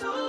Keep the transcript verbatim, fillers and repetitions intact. to